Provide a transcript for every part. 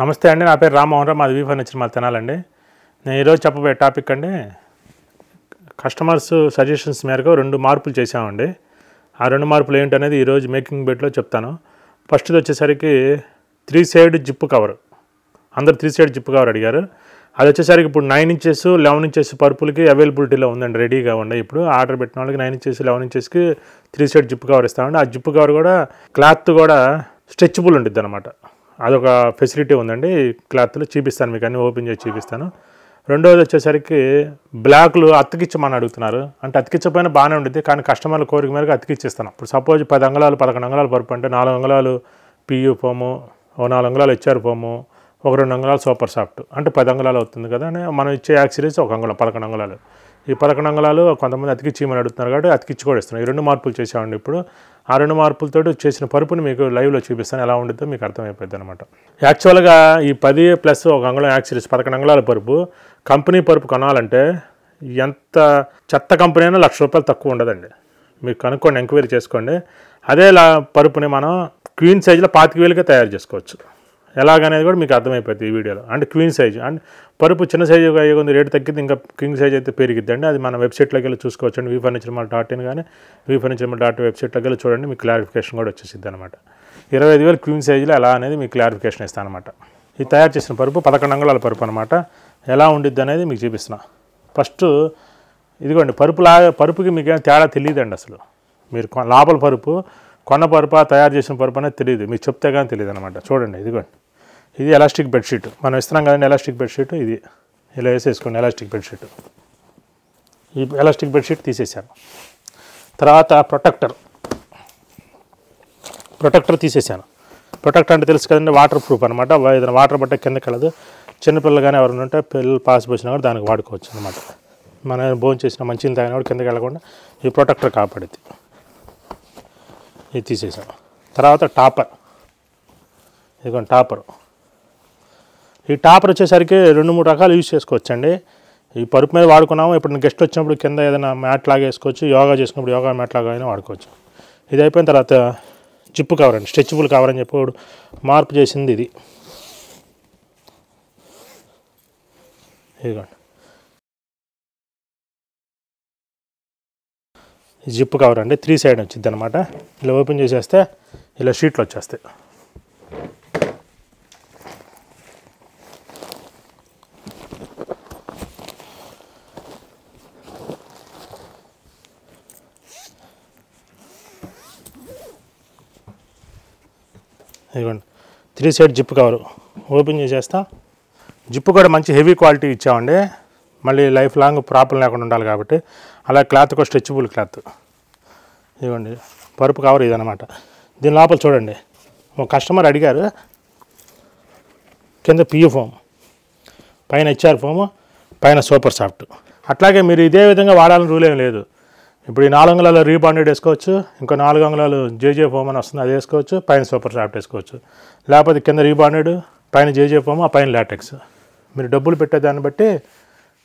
నమస్తే అండి, నా పేరు రామ్మోహన్ రావు, మాది వి ఫర్నిచర్ మాల్ తెనాలి అండి. నేను ఈరోజు చెప్పబోయే టాపిక్ అండి, కస్టమర్స్ సజెషన్స్ మేరకు రెండు మార్పులు చేసామండి. ఆ రెండు మార్పులు ఏంటనేది ఈరోజు మేకింగ్ బెడ్లో చెప్తాను. ఫస్ట్ది వచ్చేసరికి 3 సైడ్ జిప్పు కవర్. అందరు 3 సైడ్ జిప్పు కవర్ అడిగారు. అది వచ్చేసరికి ఇప్పుడు 9 ఇంచెస్ 11 ఇంచెస్ పర్పుల్కి అవైలబిలిటీలో ఉందండి, రెడీగా ఉండండి. ఇప్పుడు ఆర్డర్ పెట్టిన వాళ్ళకి 9 ఇంచెస్ 11 ఇంచెస్కి 3 సైడ్ జిప్పు కవర్ ఇస్తామండి. ఆ జిప్పు కవర్ కూడా క్లాత్ కూడా స్ట్రెచ్బుల్ ఉంటుంది అనమాట. అదొక ఫెసిలిటీ ఉందండి. క్లాత్లు చూపిస్తాను మీకు, అన్నీ ఓపెన్ చేసి చూపిస్తాను. రెండోది వచ్చేసరికి బ్లాక్లు అతికించమని అడుగుతున్నారు. అంటే అతికించకపోయినా బాగానే ఉంటుంది, కానీ కస్టమర్ల కోరిక మేరకు అతికిచ్చేస్తాను. ఇప్పుడు సపోజ్ 10 అంగుళాలు 11 అంగుళాలు పరుపు అంటే 4 అంగుళాలు పియూ ఫోము, 4 అంగుళాలు హెచ్ఆర్ ఫోము, 2 అంగుళాలు సూపర్ సాఫ్ట్, అంటే 10 అంగుళాలు అవుతుంది కదా. మనం ఇచ్చే యాక్సిరీస్ 1 అంగుళం 11 అంగుళాలు. ఈ 11 అంగుళాలు కొంతమంది అతికిచ్చిమని అడుగుతున్నారు కాబట్టి అతికిచ్చి కూడా ఇస్తున్నాం. ఈ రెండు మార్పులు చేసామండి. ఇప్పుడు ఆ రెండు మార్పులతో చేసిన పరుపుని మీకు లైవ్లో చూపిస్తాను, ఎలా ఉంటుందో మీకు అర్థమైపోద్ది అనమాట. యాక్చువల్గా ఈ 10 ప్లస్ 1 అంగుళం యాక్సిరీస్ 11 అంగుళాల పరుపు కంపెనీ పరుపు కొనాలంటే ఎంత చెత్త కంపెనీ అయినా ₹1,00,000 తక్కువ ఉండదండి. మీరు కనుక్కోండి, ఎంక్వైరీ చేసుకోండి. అదే పరుపుని మనం క్వీన్ సైజులో 25,000కే తయారు చేసుకోవచ్చు. ఎలాగనేది కూడా మీకు అర్థమైపోతుంది ఈ వీడియోలో. అంటే క్వీన్ సైజ్, అంటే పరుపు చిన్న సైజు అయ్యే కొంచెం రేటు తగ్గింది, ఇంకా క్వీన్ సైజ్ అయితే పెరిగిద్దండి. అది మన వెబ్సైట్లోకి వెళ్ళి చూసుకోవచ్చు అండి, vfurnituremall.in కానీ vfurnituremall.in వెబ్సైట్లోకి వెళ్ళి చూడండి, మీకు క్లారిఫికేషన్ కూడా వచ్చేసిద్ది అనమాట. 25,000 క్వీన్ సైజులో ఎలా అనేది మీకు క్లారిఫికేషన్ ఇస్తాను అనమాట. ఇది తయారు చేసిన పరుపు 11 అంగుళాల పరుపు అనమాట. ఎలా ఉండిద్ది అనేది మీకు చూపిస్తున్నా. ఫస్ట్ ఇదిగోండి, పరుపుకి మీకు ఏమైనా తేడా తెలియదండి. అసలు మీరు లోపల పరుపు కొన్న పరుపు తయారు చేసిన పరుపు అనేది తెలియదు, మీకు చెప్తే కానీ తెలియదు అనమాట. చూడండి, ఇదిగోండి, ఇది ఎలాస్టిక్ బెడ్షీట్ మనం ఇస్తున్నాం కదండి. ఎలాస్టిక్ బెడ్షీట్ ఇది ఇలా వేసేసుకోండి. ఎలాస్టిక్ బెడ్షీట్, ఈ ఎలాస్టిక్ బెడ్షీట్ తీసేసాను. తర్వాత ప్రొటెక్టర్ తీసేసాను. ప్రొటెక్టర్ అంటే తెలుసు కదండి, వాటర్ ప్రూఫ్ అనమాట. ఏదైనా వాటర్ బట్ట కిందకి వెళ్ళదు. చిన్నపిల్లలు కానీ ఎవరైనా ఉంటే పిల్లలు పాస్ పోసినా కూడా దానికి వాడుకోవచ్చు అనమాట. మనం భోజనం చేసిన మంచిని తాగినా కూడా కిందకి వెళ్ళకుండా ఈ ప్రొటెక్టర్ కాపాడుద్ది. ఇది తీసేసాను. తర్వాత టాపర్, ఇదిగోండి టాపర్. ఈ టాపర్ వచ్చేసరికి 2-3 రకాలు యూజ్ చేసుకోవచ్చండి. ఈ పరుపు మీద వాడుకున్నాము, ఇప్పుడు గెస్ట్ వచ్చినప్పుడు కింద ఏదైనా మ్యాట్ లాగా వేసుకోవచ్చు, యోగా చేసినప్పుడు యోగా మ్యాట్ లాగా అయినా వాడుకోవచ్చు. ఇది అయిపోయిన తర్వాత జిప్పు కవర్ అండి, స్ట్రెచ్బుల్ కవర్ అని చెప్పి మార్పు చేసింది. ఇదిగోండి జిప్పు కవర్ అండి, 3 సైడ్ వచ్చింది అనమాట. ఇలా ఓపెన్ చేసేస్తే ఇలా షీట్లు వచ్చేస్తాయి. ఇదిగోండి 3 సైడ్ జిప్పు కవరు ఓపెన్ చేసేస్తా. జిప్పు కూడా మంచి హెవీ క్వాలిటీ ఇచ్చామండి, మళ్ళీ లైఫ్ లాంగ్ ప్రాబ్లం లేకుండా ఉండాలి కాబట్టి. అలా క్లాత్ కూడా స్ట్రెచ్బుల్ క్లాత్. ఇదిగోండి పరుపు కవర్ ఇదనమాట. దీని లోపల చూడండి, ఒక కస్టమర్ అడిగారు, కింద పియూ ఫోమ్, పైన హెచ్ఆర్ ఫోము, పైన సూపర్ సాఫ్ట్. అట్లాగే మీరు ఇదే విధంగా వాడాలని రూల్ ఏం లేదు. ఇప్పుడు ఈ 4 అంగుళాలు రీబాండెడ్ వేసుకోవచ్చు, ఇంకో 4 అంగుళాలు జేజే ఫోమ్ అని వస్తుంది, అది వేసుకోవచ్చు, పైన సూపర్ సాఫ్ట్ వేసుకోవచ్చు. లేకపోతే కింద రీబాండెడ్, పైన జేజే ఫోమ్, పైన లాటెక్స్. మీరు డబ్బులు పెట్టేదాన్ని బట్టి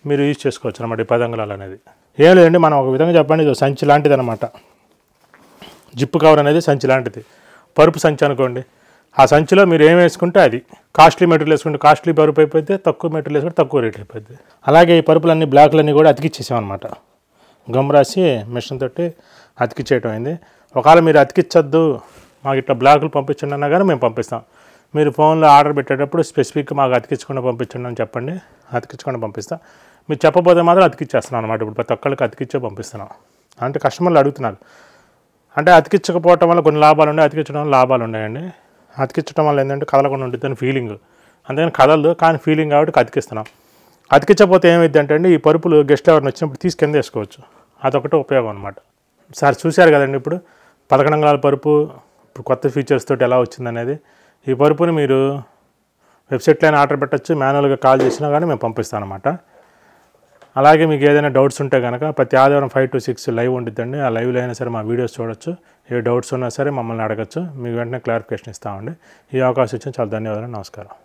మీరు యూజ్ చేసుకోవచ్చు అనమాట. ఈ 10 అంగుళాలు అనేది ఏం లేదండి, మనం ఒక విధంగా చెప్పండి, ఇది సంచి లాంటిది అనమాట. జిప్పు కవర్ అనేది సంచి లాంటిది. పరుపు సంచి అనుకోండి, ఆ సంచిలో మీరు ఏం వేసుకుంటే అది. కాస్ట్లీ మెటీరియల్ వేసుకుంటే కాస్ట్లీ పరుపు అయిపోద్ది, తక్కువ మెటీరియల్ వేసుకుంటే తక్కువ రేట్ అయిపోద్ది. అలాగే ఈ పరుపులన్నీ బ్లాక్లన్నీ కూడా అతికిచ్చేసామన్నమాట. గమ్ రాసి మిషన్ తోటి అతికిచ్చేయటం అయింది. ఒకవేళ మీరు అతికిచ్చద్దు, మాకు ఇట్లా బ్లాక్లు పంపించండి అన్నా కానీ మేము పంపిస్తాం. మీరు ఫోన్లో ఆర్డర్ పెట్టేటప్పుడు స్పెసిఫిక్ మాకు అతికించకుండా పంపించండి అని చెప్పండి, అతికించకుండా పంపిస్తాం. మీరు చెప్పబోతే మాత్రం అతికిచ్చేస్తున్నాం అనమాట. ఇప్పుడు ప్రతి ఒక్కళ్ళకి అతికిచ్చే పంపిస్తున్నాం. అంటే కస్టమర్లు అడుగుతున్నారు. అంటే అతికించకపోవటం వల్ల కొన్ని లాభాలు ఉన్నాయి, అతికించడం వల్ల లాభాలు ఉన్నాయండి. అతికించడం వల్ల ఏంటంటే కదలకుండా ఉంటుందని ఫీలింగ్, అంతేగాని కదలదు కానీ ఫీలింగ్ కాబట్టి అతికిస్తున్నాం. అతికించకపోతే ఏమైందంటే అండి, ఈ పరుపులు గెస్ట్ ఎవరిని వచ్చినప్పుడు తీసుకెంద వేసుకోవచ్చు, అదొకటి ఉపయోగం అనమాట. సార్ చూశారు కదండి, ఇప్పుడు 11 అంగుళాల పరుపు ఇప్పుడు కొత్త ఫీచర్స్ తోటి ఎలా వచ్చిందనేది. ఈ పరుపుని మీరు వెబ్సైట్లో అయినా ఆర్డర్ పెట్టచ్చు, మాన్యువల్గా కాల్ చేసినా కానీ మేము పంపిస్తాం అనమాట. అలాగే మీకు ఏదైనా డౌట్స్ ఉంటే కనుక ప్రతి ఆదివారం 5 to 6 లైవ్ ఉంటుందండి. ఆ లైవ్లో అయినా సరే మా వీడియోస్ చూడొచ్చు. ఏ డౌట్స్ ఉన్నా సరే మమ్మల్ని అడగచ్చు, మీకు వెంటనే క్లారిఫికేషన్ ఇస్తామండి. ఈ అవకాశం ఇచ్చిన చాలా ధన్యవాదాలు. నమస్కారం.